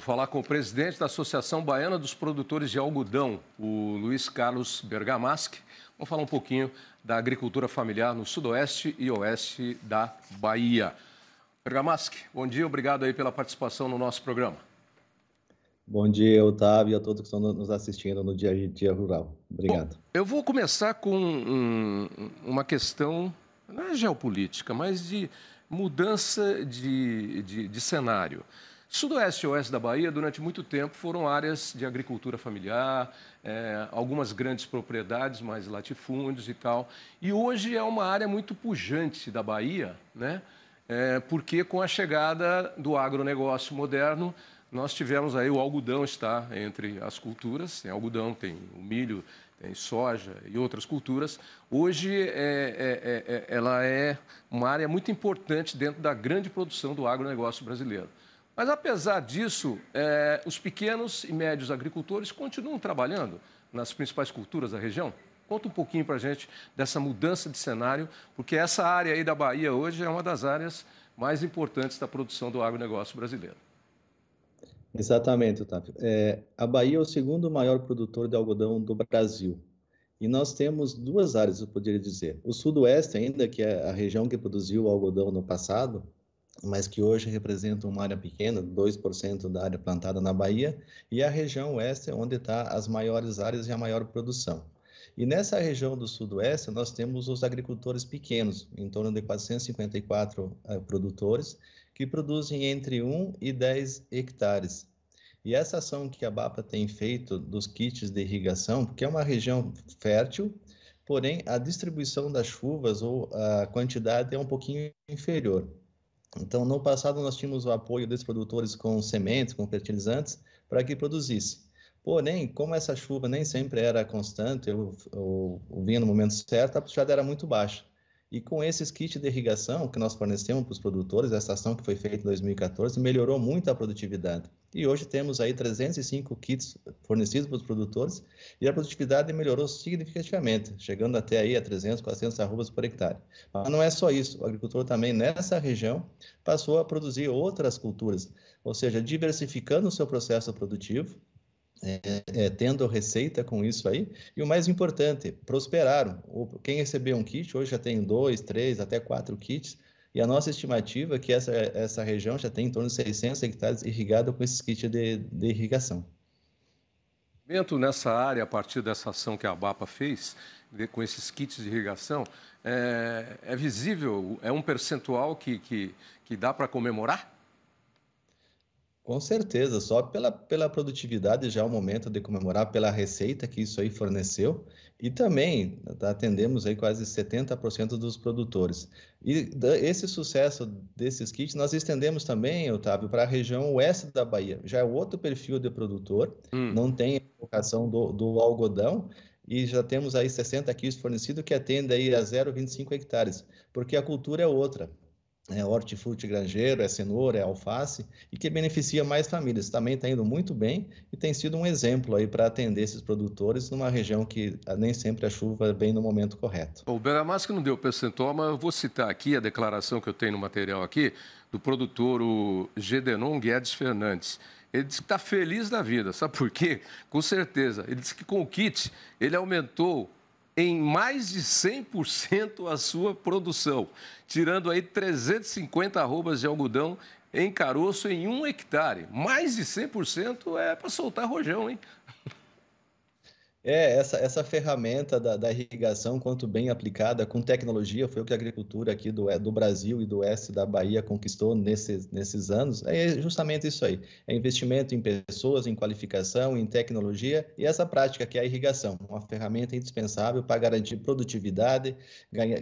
Vou falar com o presidente da Associação Baiana dos Produtores de Algodão, o Luiz Carlos Bergamaschi. Vamos falar um pouquinho da agricultura familiar no sudoeste e oeste da Bahia. Bergamaschi, bom dia, obrigado aí pela participação no nosso programa. Bom dia, Otávio, e a todos que estão nos assistindo no Dia a Dia Rural. Obrigado. Bom, eu vou começar com uma questão, não é geopolítica, mas de mudança de cenário. Sudoeste e oeste da Bahia, durante muito tempo, foram áreas de agricultura familiar, algumas grandes propriedades, mais latifúndios e tal. E hoje é uma área muito pujante da Bahia, né? Porque com a chegada do agronegócio moderno, nós tivemos aí o algodão está entre as culturas, tem algodão, tem o milho, tem soja e outras culturas. Hoje ela é uma área muito importante dentro da grande produção do agronegócio brasileiro. Mas, apesar disso, os pequenos e médios agricultores continuam trabalhando nas principais culturas da região? Conta um pouquinho para a gente dessa mudança de cenário, porque essa área aí da Bahia hoje é uma das áreas mais importantes da produção do agronegócio brasileiro. Exatamente, Otávio. A Bahia é o segundo maior produtor de algodão do Brasil. E nós temos duas áreas, eu poderia dizer. O sudoeste ainda, que é a região que produziu algodão no passado, mas que hoje representa uma área pequena, 2% da área plantada na Bahia, e a região oeste, onde está as maiores áreas e a maior produção. E nessa região do sudoeste, nós temos os agricultores pequenos, em torno de 454 produtores, que produzem entre 1 e 10 hectares. E essa ação que a BAPA tem feito dos kits de irrigação, porque é uma região fértil, porém a distribuição das chuvas ou a quantidade é um pouquinho inferior. Então, no passado, nós tínhamos o apoio dos produtores com sementes, com fertilizantes, para que produzisse. Porém, como essa chuva nem sempre era constante, eu vinha no momento certo, a puxada era muito baixa. E com esses kits de irrigação que nós fornecemos para os produtores, essa ação que foi feita em 2014, melhorou muito a produtividade. E hoje temos aí 305 kits fornecidos para os produtores e a produtividade melhorou significativamente, chegando até aí a 300, 400 arrobas por hectare. Mas não é só isso, o agricultor também nessa região passou a produzir outras culturas, ou seja, diversificando o seu processo produtivo, tendo receita com isso aí, e o mais importante, prosperaram. Quem recebeu um kit, hoje já tem 2, 3, até 4 kits, e a nossa estimativa é que essa região já tem em torno de 600 hectares irrigado com esses kits de irrigação. Nessa área, a partir dessa ação que a BAPA fez, com esses kits de irrigação, é visível, é um percentual que dá para comemorar? Com certeza, só pela produtividade já é o momento de comemorar, pela receita que isso aí forneceu, e também atendemos aí quase 70% dos produtores. E esse sucesso desses kits nós estendemos também, Otávio, para a região oeste da Bahia. Já é outro perfil de produtor, não tem a vocação do algodão, e já temos aí 60 kits fornecidos que atende aí a 0,25 hectares, porque a cultura é outra. É hortifruti granjeiro, é cenoura, é alface, e que beneficia mais famílias. Também está indo muito bem e tem sido um exemplo aí para atender esses produtores numa região que nem sempre a chuva vem no momento correto. O Bergamaschi não deu percentual, mas eu vou citar aqui a declaração que eu tenho no material aqui do produtor o Gedenon Guedes Fernandes. Ele disse que está feliz da vida, sabe por quê? Com certeza. Ele disse que com o kit ele aumentou em mais de 100% a sua produção, tirando aí 350 arrobas de algodão em caroço em 1 hectare. Mais de 100% é para soltar rojão, hein? Essa ferramenta da irrigação, quanto bem aplicada com tecnologia, foi o que a agricultura aqui do Brasil e do oeste da Bahia conquistou nesses anos, é justamente isso aí, é investimento em pessoas, em qualificação, em tecnologia e essa prática que é a irrigação, uma ferramenta indispensável para garantir produtividade,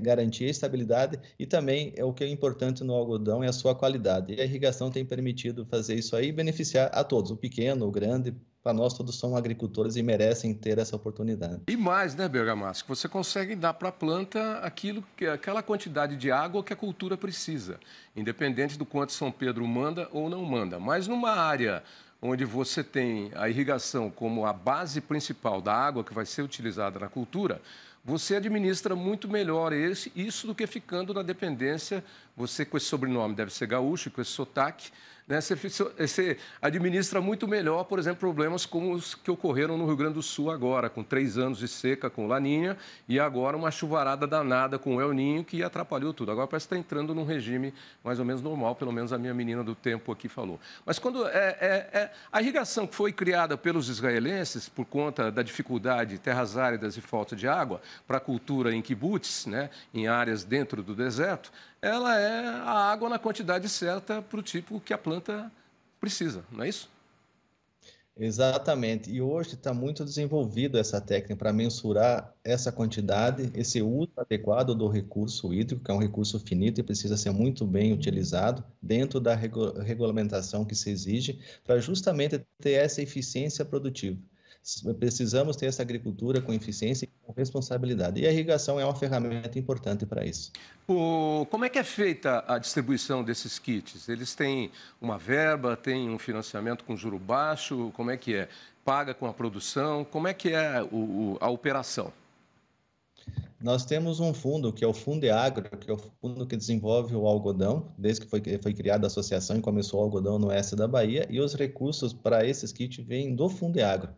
garantir estabilidade e também é o que é importante no algodão é a sua qualidade, e a irrigação tem permitido fazer isso aí e beneficiar a todos, o pequeno, o grande. Para nós, todos são agricultores e merecem ter essa oportunidade. E mais, né, Bergamaschi, você consegue dar para a planta aquela quantidade de água que a cultura precisa, independente do quanto São Pedro manda ou não manda. Mas numa área onde você tem a irrigação como a base principal da água que vai ser utilizada na cultura, você administra muito melhor isso do que ficando na dependência Você com esse sobrenome deve ser gaúcho, com esse sotaque, né? Você administra muito melhor, por exemplo, problemas como os que ocorreram no Rio Grande do Sul agora, com 3 anos de seca com La Niña e agora uma chuvarada danada com o El Niño que atrapalhou tudo. Agora parece que está entrando num regime mais ou menos normal, pelo menos a minha menina do tempo aqui falou. Mas quando a irrigação que foi criada pelos israelenses por conta da dificuldade, terras áridas e falta de água, para a cultura em kibbutz, né, em áreas dentro do deserto, ela é a água na quantidade certa para o tipo que a planta precisa, não é isso? Exatamente. E hoje está muito desenvolvido essa técnica para mensurar essa quantidade, esse uso adequado do recurso hídrico, que é um recurso finito e precisa ser muito bem utilizado dentro da regulamentação que se exige, para justamente ter essa eficiência produtiva. Precisamos ter essa agricultura com eficiência e com responsabilidade. E a irrigação é uma ferramenta importante para isso. Como é que é feita a distribuição desses kits? Eles têm uma verba, têm um financiamento com juro baixo? Como é que é? Paga com a produção? Como é que é a operação? Nós temos um fundo, que é o Fundeagro, que é o fundo que desenvolve o algodão, desde que foi criada a associação e começou o algodão no oeste da Bahia, e os recursos para esses kits vêm do Fundeagro.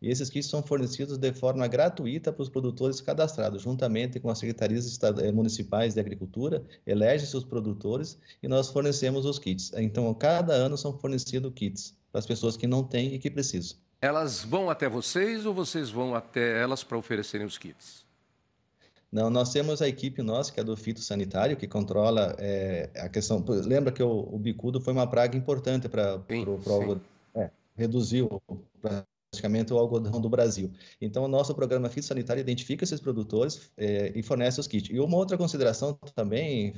E esses kits são fornecidos de forma gratuita para os produtores cadastrados, juntamente com as secretarias municipais de agricultura, elege-se os produtores e nós fornecemos os kits. Então, cada ano são fornecidos kits para as pessoas que não têm e que precisam. Elas vão até vocês ou vocês vão até elas para oferecerem os kits? Não, nós temos a equipe nossa, que é do fitossanitário, que controla a questão... Lembra que o bicudo foi uma praga importante para o algodão, reduziu... praticamente o algodão do Brasil. Então, o nosso programa fitossanitário identifica esses produtores e fornece os kits. E uma outra consideração também,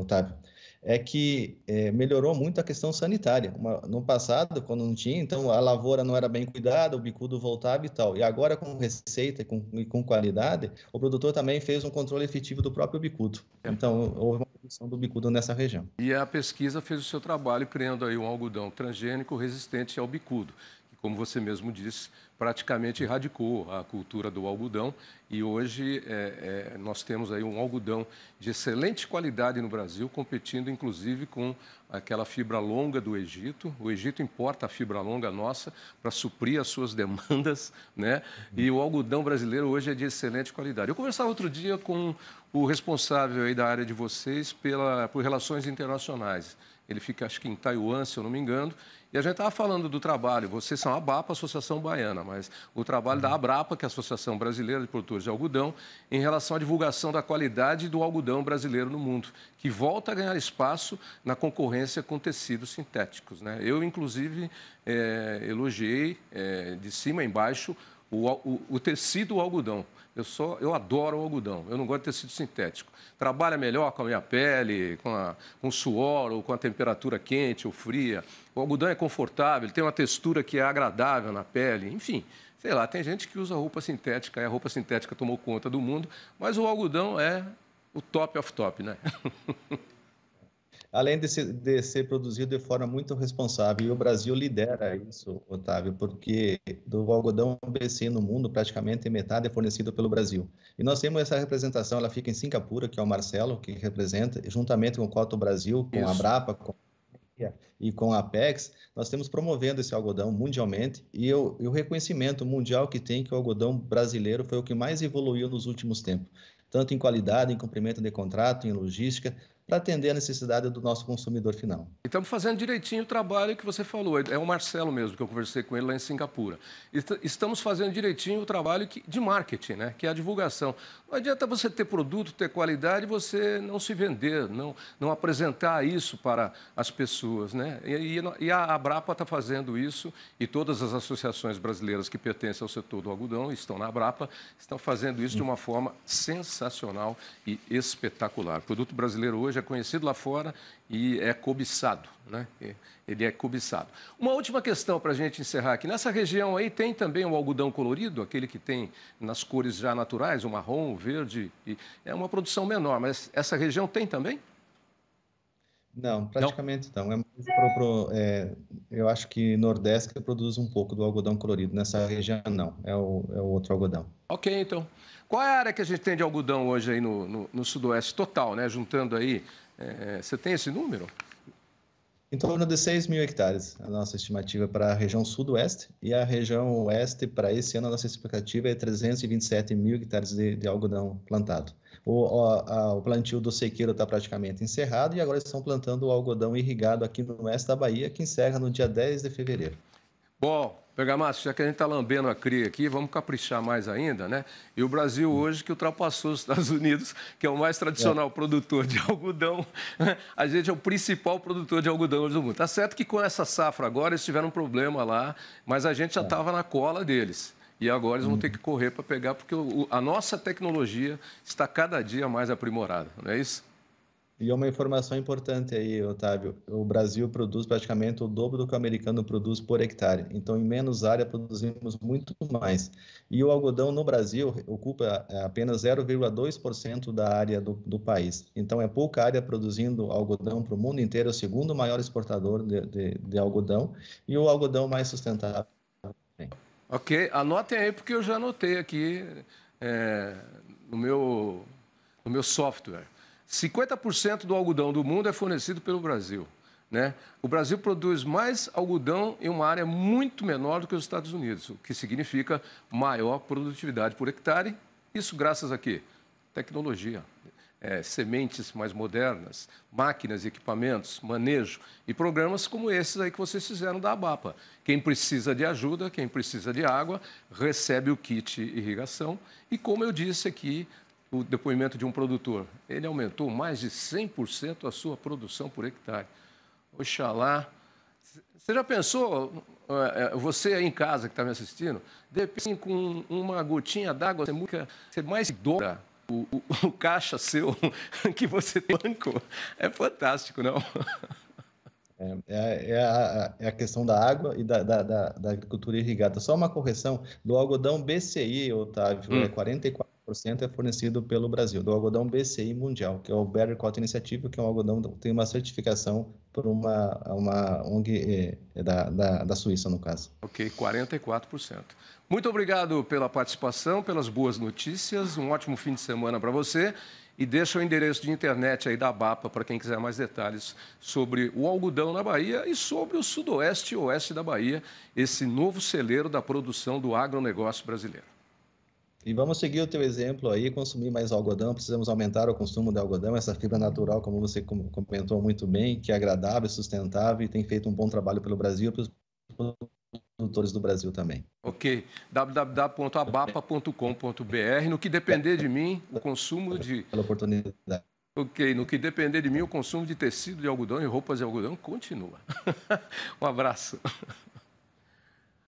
Otávio, é que melhorou muito a questão sanitária. No passado, quando não tinha, então a lavoura não era bem cuidada, o bicudo voltava e tal. E agora, com receita e com qualidade, o produtor também fez um controle efetivo do próprio bicudo. Então, houve uma redução do bicudo nessa região. E a pesquisa fez o seu trabalho, criando aí um algodão transgênico resistente ao bicudo. Como você mesmo disse, praticamente erradicou a cultura do algodão e hoje nós temos aí um algodão de excelente qualidade no Brasil, competindo inclusive com aquela fibra longa do Egito. O Egito importa a fibra longa nossa para suprir as suas demandas, né? E o algodão brasileiro hoje é de excelente qualidade. Eu conversava outro dia com o responsável aí da área de vocês por relações internacionais. Ele fica, acho que em Taiwan, se eu não me engano, e a gente estava falando do trabalho, vocês são a ABAPA, a Associação Baiana, mas o trabalho da ABRAPA, que é a Associação Brasileira de Produtores de Algodão, em relação à divulgação da qualidade do algodão brasileiro no mundo, que volta a ganhar espaço na concorrência com tecidos sintéticos, né? Eu, inclusive, elogiei de cima a embaixo o tecido, o algodão. Eu adoro o algodão, eu não gosto de tecido sintético. Trabalha melhor com a minha pele, com o suor ou com a temperatura quente ou fria. O algodão é confortável, ele tem uma textura que é agradável na pele, enfim. Sei lá, tem gente que usa roupa sintética, a roupa sintética tomou conta do mundo, mas o algodão é o top of top, né? Além de ser produzido de forma muito responsável, e o Brasil lidera isso, Otávio, porque do algodão BC no mundo, praticamente metade é fornecido pelo Brasil. E nós temos essa representação, ela fica em Singapura, que é o Marcelo, que representa, juntamente com o Coto Brasil, com isso. A Brapa, com e com a Apex, nós temos promovendo esse algodão mundialmente e o reconhecimento mundial que tem que o algodão brasileiro foi o que mais evoluiu nos últimos tempos, tanto em qualidade, em cumprimento de contrato, em logística, para atender a necessidade do nosso consumidor final. E estamos fazendo direitinho o trabalho que você falou, é o Marcelo mesmo, que eu conversei com ele lá em Singapura. Estamos fazendo direitinho o trabalho de marketing, né? Que é a divulgação. Não adianta você ter produto, ter qualidade, você não se vender, não apresentar isso para as pessoas, né? E a Abrapa está fazendo isso, e todas as associações brasileiras que pertencem ao setor do algodão, estão na Abrapa, estão fazendo isso de uma forma sensacional e espetacular. O produto brasileiro hoje é conhecido lá fora e é cobiçado, né? Ele é cobiçado. Uma última questão para a gente encerrar aqui. Nessa região aí tem também o algodão colorido, aquele que tem nas cores já naturais, o marrom, o verde. É uma produção menor, mas essa região tem também? Não, praticamente não. Eu acho que Nordeste produz um pouco do algodão colorido. Nessa região, não. É o outro algodão. Ok, então. Qual é a área que a gente tem de algodão hoje aí no Sudoeste total, né? Juntando aí Você tem esse número? Em torno de 6 mil hectares, a nossa estimativa para a região sudoeste, e a região oeste para esse ano a nossa expectativa é 327 mil hectares de algodão plantado. O plantio do sequeiro está praticamente encerrado e agora estão plantando o algodão irrigado aqui no oeste da Bahia, que encerra no dia 10 de fevereiro. Bom, Bergamaschi, já que a gente está lambendo a cria aqui, vamos caprichar mais ainda, né? E o Brasil hoje que ultrapassou os Estados Unidos, que é o mais tradicional produtor de algodão, a gente é o principal produtor de algodão hoje do mundo. Tá certo que com essa safra agora eles tiveram um problema lá, mas a gente já estava na cola deles. E agora eles vão ter que correr para pegar, porque a nossa tecnologia está cada dia mais aprimorada, não é isso? E uma informação importante aí, Otávio, o Brasil produz praticamente o dobro do que o americano produz por hectare. Então, em menos área, produzimos muito mais. E o algodão no Brasil ocupa apenas 0,2% da área do país. Então, é pouca área produzindo algodão para o mundo inteiro, o segundo maior exportador de algodão e o algodão mais sustentável também. Ok, anotem aí, porque eu já anotei aqui no meu software. 50% do algodão do mundo é fornecido pelo Brasil, né? O Brasil produz mais algodão em uma área muito menor do que os Estados Unidos, o que significa maior produtividade por hectare. Isso graças a quê? Tecnologia, sementes mais modernas, máquinas e equipamentos, manejo e programas como esses aí que vocês fizeram da ABAPA. Quem precisa de ajuda, quem precisa de água, recebe o kit irrigação e, como eu disse aqui, o depoimento de um produtor, ele aumentou mais de 100% a sua produção por hectare. Oxalá. Você já pensou, você aí em casa que está me assistindo, depois com uma gotinha d'água, você mais dobra o caixa seu que você tem no banco? É fantástico, não? É a questão da água e da agricultura irrigada. Só uma correção, do algodão BCI, Otávio, é 44%. É fornecido pelo Brasil, do algodão BCI mundial, que é o Better Cotton Initiative, que é um algodão que tem uma certificação por uma ONG da Suíça, no caso. Ok, 44%. Muito obrigado pela participação, pelas boas notícias, um ótimo fim de semana para você e deixa o endereço de internet aí da ABAPA para quem quiser mais detalhes sobre o algodão na Bahia e sobre o sudoeste e oeste da Bahia, esse novo celeiro da produção do agronegócio brasileiro. E vamos seguir o teu exemplo aí, consumir mais algodão, precisamos aumentar o consumo de algodão, essa fibra natural, como você comentou muito bem, que é agradável, sustentável e tem feito um bom trabalho pelo Brasil e para os produtores do Brasil também. Ok, www.abapa.com.br, no que depender de mim, o consumo de... Pela oportunidade. Ok, no que depender de mim, o consumo de tecido de algodão e roupas de algodão continua. Um abraço.